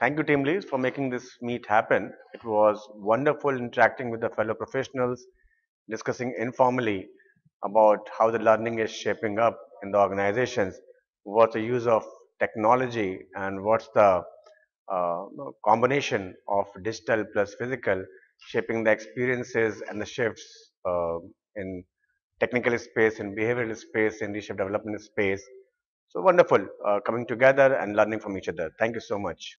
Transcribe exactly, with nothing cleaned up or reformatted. Thank you, TeamLease, for making this meet happen. It was wonderful interacting with the fellow professionals, discussing informally about how the learning is shaping up in the organizations, what's the use of technology and what's the uh, combination of digital plus physical shaping the experiences and the shifts uh, in technical space, in behavioral space, in leadership development space. So wonderful uh, coming together and learning from each other. Thank you so much.